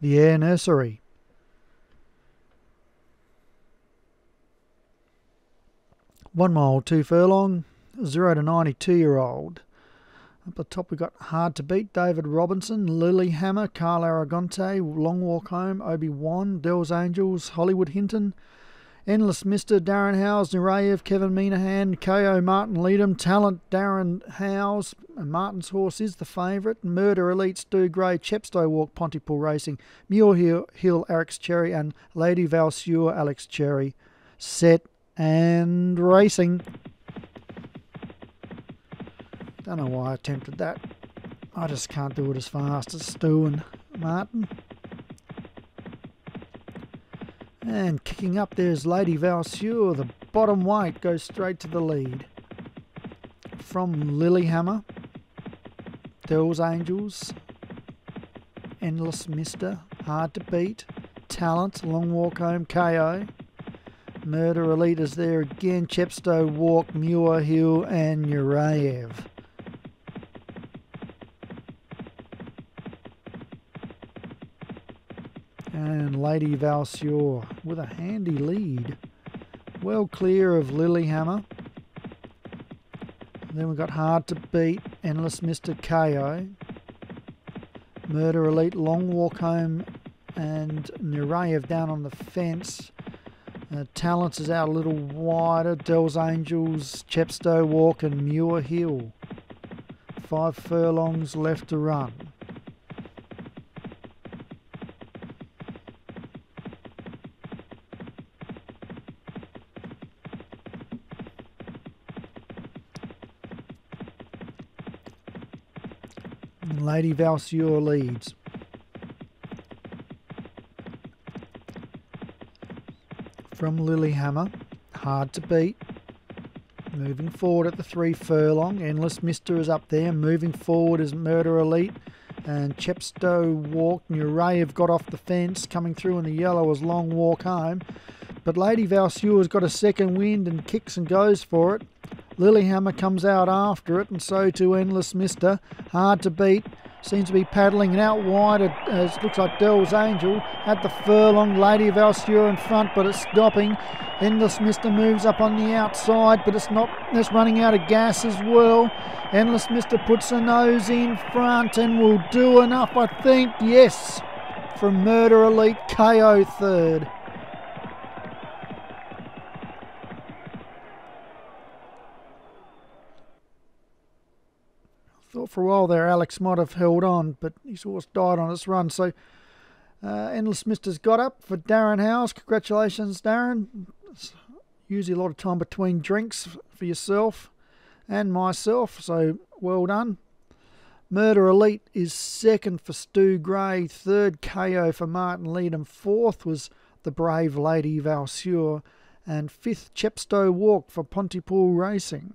The Ayr Nursery. "1 mile, 2 furlong, 0 to 92-year-old. At the top, we've got Hard to Beat, David Robinson, Lillehammer, Carl Aragonte, Long Walk Home, Obi Wan, Dell's Angels, Hollywood Hinton, Endless Mister, Darren Howes, Nureyev, Kevin Minahan, KO Martin Leadham, Talent Darren Howes, and Martin's Horse is the favourite, Murder Elite, Stu Gray, Chepstow Walk, Pontypool Racing, Mule Hill, Eric's Cherry, and Lady Valsure, Alex Cherry. Set and racing. Don't know why I attempted that. I just can't do it as fast as Stu and Martin. And kicking up, there's Lady Valsure. The bottom weight goes straight to the lead from Lillehammer, Thurl's Angels, Endless Mister, Hard to Beat, Talent, Long Walk Home, KO. Murder Elite is there again, Chepstow Walk, Muir Hill and Nureyev. And Lady Valsure with a handy lead. Well clear of Lillehammer. Then we've got Hard to Beat, Endless Mister, KO. Murder Elite, Long Walk Home and Nureyev down on the fence. Talents is out a little wider. Dell's Angels, Chepstow Walk and Muir Hill. 5 furlongs left to run. And Lady Valsure leads. From Lillehammer, Hard to Beat, moving forward at the 3 furlong, Endless Mister is up there, moving forward is Murder Elite, and Chepstow Walk, Nureyev got off the fence, coming through in the yellow is Long Walk Home, but Lady Valsure has got a second wind and kicks and goes for it. Lillehammer comes out after it, and so too Endless Mister. Hard to Beat seems to be paddling, and out wide it looks like Dell's Angel at the furlong. Lady Valsure in front, but it's stopping. Endless Mister moves up on the outside, but it's not. It's running out of gas as well. Endless Mister puts her nose in front and will do enough, I think. Yes, from Murder Elite, KO third. Thought for a while there Alex might have held on, but his horse died on its run. So Endless Mister's got up for Darren Howes. Congratulations, Darren. It's usually a lot of time between drinks for yourself and myself, so well done. Murder Elite is second for Stu Gray, third KO for Martin Leadham, fourth was the brave Lady Valsure, and fifth Chepstow Walk for Pontypool Racing.